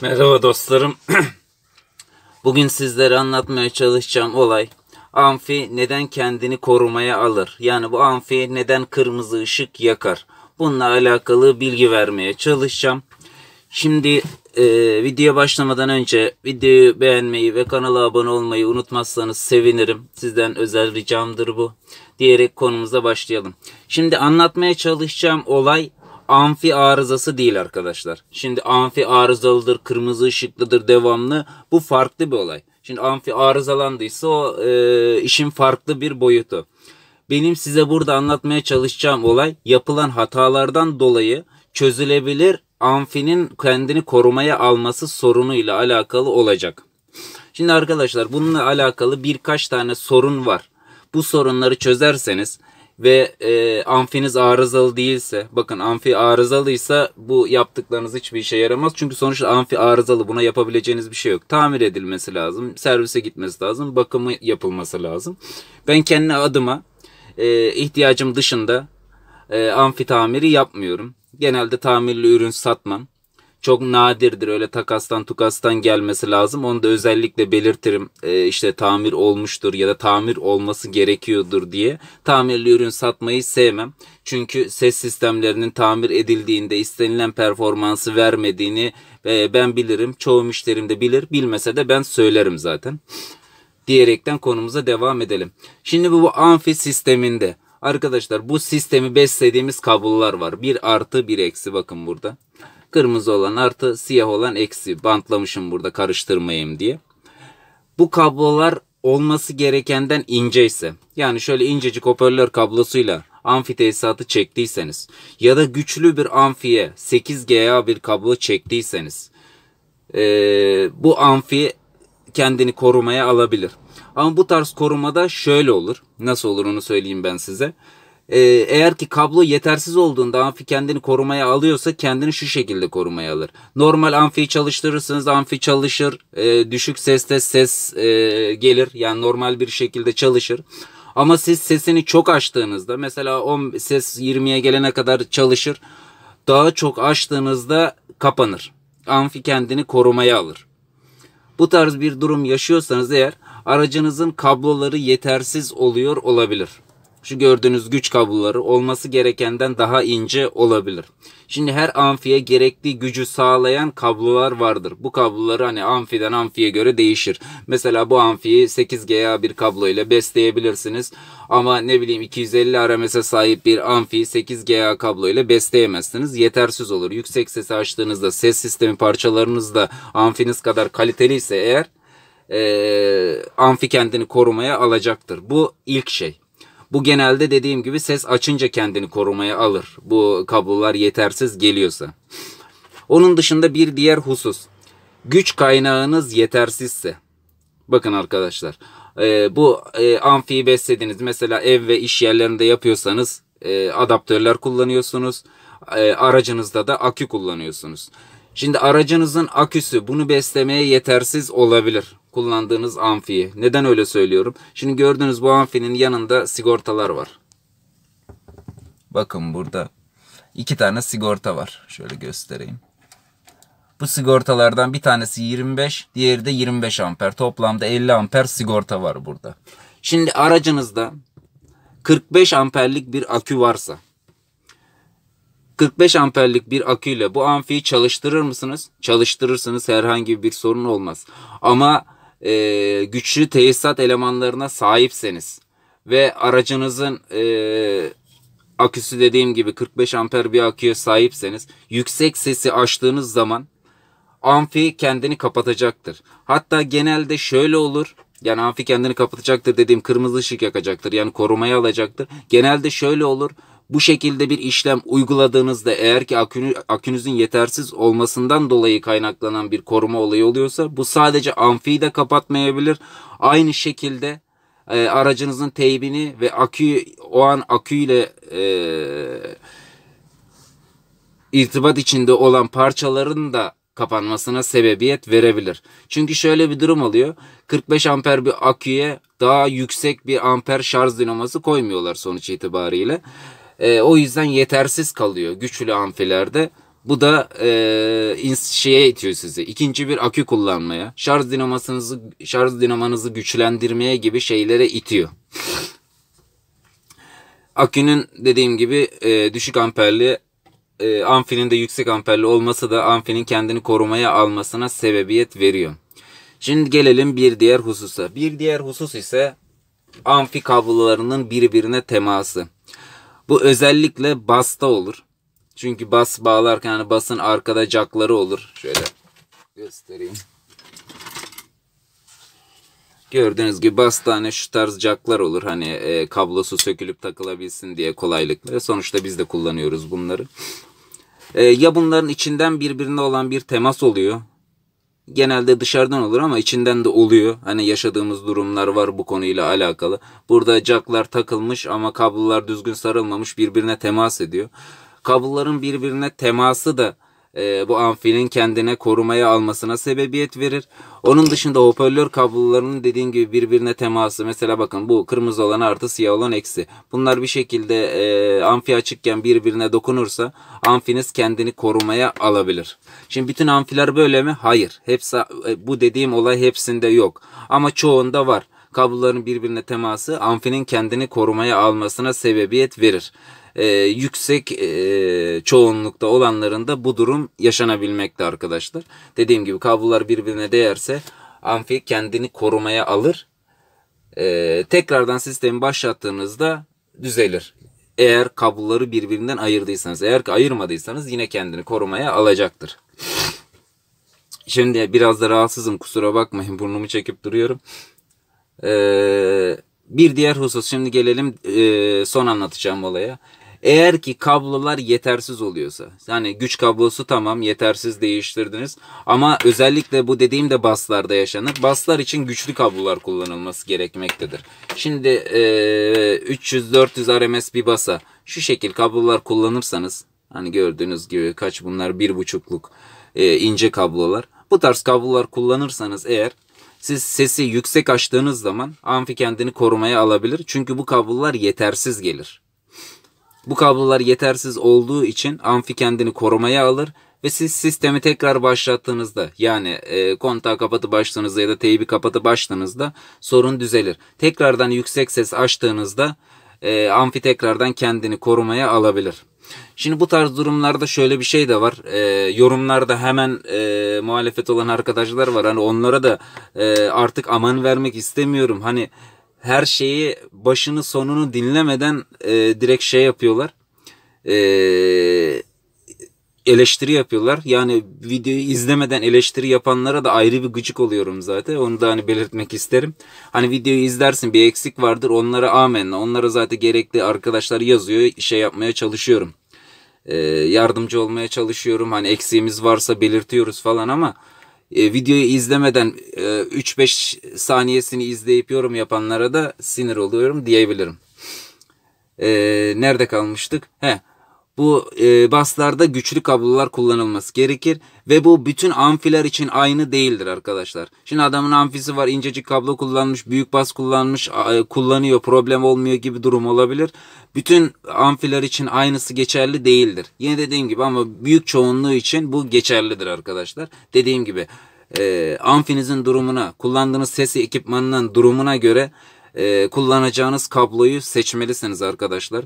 Merhaba dostlarım. Bugün sizlere anlatmaya çalışacağım olay, amfi neden kendini korumaya alır? Yani bu amfi neden kırmızı ışık yakar? Bununla alakalı bilgi vermeye çalışacağım. Şimdi videoya başlamadan önce videoyu beğenmeyi ve kanala abone olmayı unutmazsanız sevinirim. Sizden özel ricamdır bu. Diyerek konumuza başlayalım. Şimdi anlatmaya çalışacağım olay amfi arızası değil arkadaşlar. Şimdi amfi arızalıdır, kırmızı ışıklıdır, devamlı. Bu farklı bir olay. Şimdi amfi arızalandıysa o işin farklı bir boyutu. Benim size burada anlatmaya çalışacağım olay yapılan hatalardan dolayı çözülebilir amfinin kendini korumaya alması sorunuyla alakalı olacak. Şimdi arkadaşlar bununla alakalı birkaç tane sorun var. Bu sorunları çözerseniz ve amfiniz arızalı değilse, bakın amfi arızalıysa bu yaptıklarınız hiçbir işe yaramaz. Çünkü sonuçta amfi arızalı, buna yapabileceğiniz bir şey yok. Tamir edilmesi lazım, servise gitmesi lazım, bakımı yapılması lazım. Ben kendi adıma ihtiyacım dışında amfi tamiri yapmıyorum. Genelde tamirli ürün satmam. Çok nadirdir, öyle takastan tukastan gelmesi lazım. Onu da özellikle belirtirim. İşte tamir olmuştur ya da tamir olması gerekiyordur diye. Tamirli ürün satmayı sevmem. Çünkü ses sistemlerinin tamir edildiğinde istenilen performansı vermediğini ben bilirim. Çoğu müşterim de bilir. Bilmese de ben söylerim zaten. Diyerekten konumuza devam edelim. Şimdi bu amfi sisteminde. Arkadaşlar bu sistemi beslediğimiz kablolar var. Bir artı bir eksi, bakın burada. Kırmızı olan artı, siyah olan eksi. Bantlamışım burada karıştırmayayım diye. Bu kablolar olması gerekenden inceyse, yani şöyle incecik hoparlör kablosuyla amfi tesisatı çektiyseniz ya da güçlü bir amfiye 8GA bir kablo çektiyseniz bu amfi kendini korumaya alabilir. Ama bu tarz korumada şöyle olur. Nasıl olur onu söyleyeyim ben size. Eğer ki kablo yetersiz olduğunda amfi kendini korumaya alıyorsa kendini şu şekilde korumaya alır. Normal amfiyi çalıştırırsınız, amfi çalışır, düşük seste ses gelir, yani normal bir şekilde çalışır. Ama siz sesini çok açtığınızda, mesela ses 20'ye gelene kadar çalışır, daha çok açtığınızda kapanır. Amfi kendini korumaya alır. Bu tarz bir durum yaşıyorsanız eğer aracınızın kabloları yetersiz oluyor olabilir. Şu gördüğünüz güç kabloları olması gerekenden daha ince olabilir. Şimdi her amfiye gerekli gücü sağlayan kablolar vardır. Bu kabloları hani amfiden amfiye göre değişir. Mesela bu amfiyi 8GA bir kablo ile besleyebilirsiniz. Ama ne bileyim 250 RMS'e sahip bir amfiyi 8GA kablo ile besleyemezsiniz. Yetersiz olur. Yüksek sesi açtığınızda, ses sistemi parçalarınız da amfiniz kadar kaliteliyse eğer amfi kendini korumaya alacaktır. Bu ilk şey. Bu genelde dediğim gibi ses açınca kendini korumaya alır. Bu kablolar yetersiz geliyorsa. Onun dışında bir diğer husus. Güç kaynağınız yetersizse. Bakın arkadaşlar. Bu amfiyi beslediniz. Mesela ev ve iş yerlerinde yapıyorsanız adaptörler kullanıyorsunuz. Aracınızda da akü kullanıyorsunuz. Şimdi aracınızın aküsü bunu beslemeye yetersiz olabilir. Kullandığınız amfiyi. Neden öyle söylüyorum? Şimdi gördüğünüz bu amfinin yanında sigortalar var. Bakın burada 2 tane sigorta var. Şöyle göstereyim. Bu sigortalardan bir tanesi 25, diğeri de 25 amper. Toplamda 50 amper sigorta var burada. Şimdi aracınızda 45 amperlik bir akü varsa, 45 amperlik bir aküyle bu amfiyi çalıştırır mısınız? Çalıştırırsınız, herhangi bir sorun olmaz. Ama güçlü tesisat elemanlarına sahipseniz ve aracınızın aküsü dediğim gibi 45 amper bir aküye sahipseniz, yüksek sesi açtığınız zaman amfi kendini kapatacaktır. Hatta genelde şöyle olur. Yani amfi kendini kapatacaktır dediğim kırmızı ışık yakacaktır. Yani korumaya alacaktır. Genelde şöyle olur. Bu şekilde bir işlem uyguladığınızda eğer ki akünüzün yetersiz olmasından dolayı kaynaklanan bir koruma olayı oluyorsa bu sadece amfiyi de kapatmayabilir. Aynı şekilde aracınızın teybini ve aküyle irtibat içinde olan parçaların da kapanmasına sebebiyet verebilir. Çünkü şöyle bir durum oluyor. 45 amper bir aküye daha yüksek bir amper şarj dinamosu koymuyorlar sonuç itibariyle. O yüzden yetersiz kalıyor güçlü amfilerde. Bu da şeye itiyor sizi. İkinci bir akü kullanmaya, şarj dinamanızı güçlendirmeye gibi şeylere itiyor. Akünün dediğim gibi düşük amperli, amfinin de yüksek amperli olması da amfinin kendini korumaya almasına sebebiyet veriyor. Şimdi gelelim bir diğer hususa. Bir diğer husus ise amfi kablolarının birbirine teması. Bu özellikle basta olur. Çünkü bas bağlarken yani basın arkada jackları olur. Şöyle göstereyim. Gördüğünüz gibi basta hani şu tarz jacklar olur. Hani kablosu sökülüp takılabilsin diye kolaylıkla. Sonuçta biz de kullanıyoruz bunları. Ya bunların içinden birbirine olan bir temas oluyor. Genelde dışarıdan olur ama içinden de oluyor. Hani yaşadığımız durumlar var bu konuyla alakalı. Burada jacklar takılmış ama kablolar düzgün sarılmamış, birbirine temas ediyor. Kabloların birbirine teması da bu amfinin kendine korumaya almasına sebebiyet verir. Onun dışında hoparlör kablolarının dediğim gibi birbirine teması. Mesela bakın bu kırmızı olan artı, siyah olan eksi. Bunlar bir şekilde amfi açıkken birbirine dokunursa amfiniz kendini korumaya alabilir. Şimdi bütün amfiler böyle mi? Hayır. Hepsi, bu dediğim olay hepsinde yok. Ama çoğunda var. Kabloların birbirine teması amfinin kendini korumaya almasına sebebiyet verir. Yüksek çoğunlukta olanlarında bu durum yaşanabilmekte arkadaşlar. Dediğim gibi kablolar birbirine değerse amfi kendini korumaya alır. Tekrardan sistemi başlattığınızda düzelir. Eğer kabloları birbirinden ayırdıysanız, eğer ki ayırmadıysanız yine kendini korumaya alacaktır. Şimdi biraz da rahatsızım, kusura bakmayın, burnumu çekip duruyorum. Bir diğer husus, şimdi gelelim son anlatacağım olaya. Eğer ki kablolar yetersiz oluyorsa, yani güç kablosu tamam yetersiz değiştirdiniz ama özellikle bu dediğim de baslarda yaşanır. Baslar için güçlü kablolar kullanılması gerekmektedir. Şimdi 300-400 RMS bir basa şu şekil kablolar kullanırsanız, hani gördüğünüz gibi kaç bunlar, 1,5'luk ince kablolar. Bu tarz kablolar kullanırsanız eğer, siz sesi yüksek açtığınız zaman amfi kendini korumaya alabilir. Çünkü bu kablolar yetersiz gelir. Bu kablolar yetersiz olduğu için amfi kendini korumaya alır. Ve siz sistemi tekrar başlattığınızda, yani kontağı kapatıp açtığınızda ya da teybi kapatıp açtığınızda sorun düzelir. Tekrardan yüksek ses açtığınızda amfi tekrardan kendini korumaya alabilir. Şimdi bu tarz durumlarda şöyle bir şey de var. Yorumlarda hemen muhalefet olan arkadaşlar var. Hani onlara da artık aman vermek istemiyorum. Hani her şeyi başını sonunu dinlemeden direkt şey yapıyorlar. Eleştiri yapıyorlar. Yani videoyu izlemeden eleştiri yapanlara da ayrı bir gıcık oluyorum zaten. Onu da hani belirtmek isterim. Hani videoyu izlersin, bir eksik vardır, onlara amenna. Onlara zaten gerekli arkadaşlar yazıyor. Şey yapmaya çalışıyorum. Yardımcı olmaya çalışıyorum. Hani eksiğimiz varsa belirtiyoruz falan ama videoyu izlemeden 3-5 saniyesini izleyip yorum yapanlara da sinir oluyorum diyebilirim. Nerede kalmıştık? Bu baslarda güçlü kablolar kullanılması gerekir ve bu bütün amfiler için aynı değildir arkadaşlar. Şimdi adamın amfisi var, incecik kablo kullanmış, büyük bas kullanmış, kullanıyor, problem olmuyor gibi durum olabilir. Bütün amfiler için aynısı geçerli değildir. Yine dediğim gibi ama büyük çoğunluğu için bu geçerlidir arkadaşlar. Dediğim gibi amfinizin durumuna, kullandığınız ses ekipmanının durumuna göre kullanacağınız kabloyu seçmelisiniz arkadaşlar.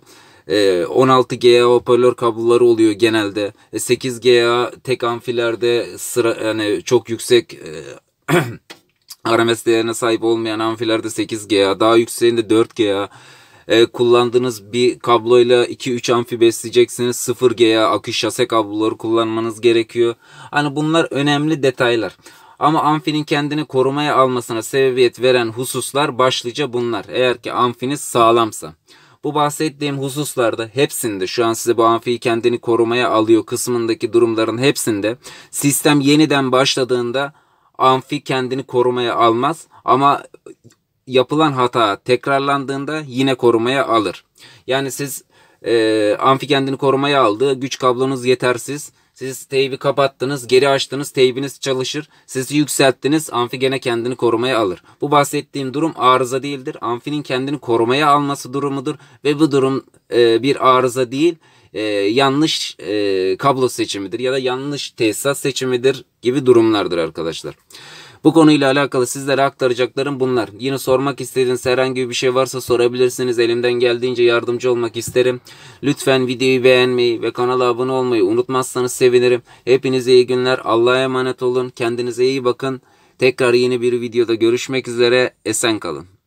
16 GA hoparlör kabloları oluyor genelde. 8 GA tek amfilerde sıra, yani çok yüksek RMS değerine sahip olmayan amfilerde 8 GA, daha yükseğinde 4 GA. Kullandığınız bir kabloyla 2-3 amfi besleyeceksiniz. 0 GA akü şase kabloları kullanmanız gerekiyor. Hani bunlar önemli detaylar. Ama amfinin kendini korumaya almasına sebebiyet veren hususlar başlıca bunlar. Eğer ki amfiniz sağlamsa. Bu bahsettiğim hususlarda hepsinde, şu an size bu amfiyi kendini korumaya alıyor kısmındaki durumların hepsinde sistem yeniden başladığında amfi kendini korumaya almaz ama yapılan hata tekrarlandığında yine korumaya alır. Yani siz amfi kendini korumaya aldı, güç kablonuz yetersiz. Siz teybi kapattınız, geri açtınız, teybiniz çalışır. Sizi yükselttiniz, amfi gene kendini korumaya alır. Bu bahsettiğim durum arıza değildir. Amfinin kendini korumaya alması durumudur. Ve bu durum bir arıza değil, yanlış kablo seçimidir ya da yanlış tesisat seçimidir gibi durumlardır arkadaşlar. Bu konuyla alakalı sizlere aktaracaklarım bunlar. Yine sormak istediğiniz herhangi bir şey varsa sorabilirsiniz. Elimden geldiğince yardımcı olmak isterim. Lütfen videoyu beğenmeyi ve kanala abone olmayı unutmazsanız sevinirim. Hepinize iyi günler. Allah'a emanet olun. Kendinize iyi bakın. Tekrar yeni bir videoda görüşmek üzere. Esen kalın.